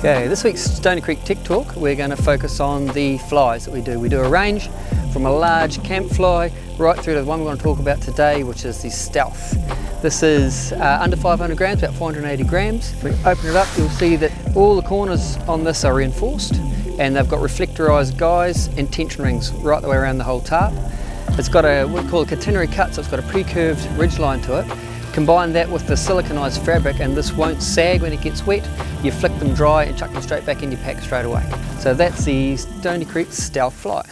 Okay, this week's Stony Creek Tech Talk, we're going to focus on the flies that we do. We do a range from a large camp fly right through to the one we're going to talk about today, which is the stealth. This is under 500 grams, about 480 grams. If we open it up, you'll see that all the corners on this are reinforced and they've got reflectorized guys and tension rings right the way around the whole tarp. It's got a, what we call a catenary cut, so it's got a pre-curved ridge line to it. Combine that with the siliconized fabric and this won't sag when it gets wet. You flick them dry and chuck them straight back in your pack straight away. So that's the Stony Creek Stealth Fly.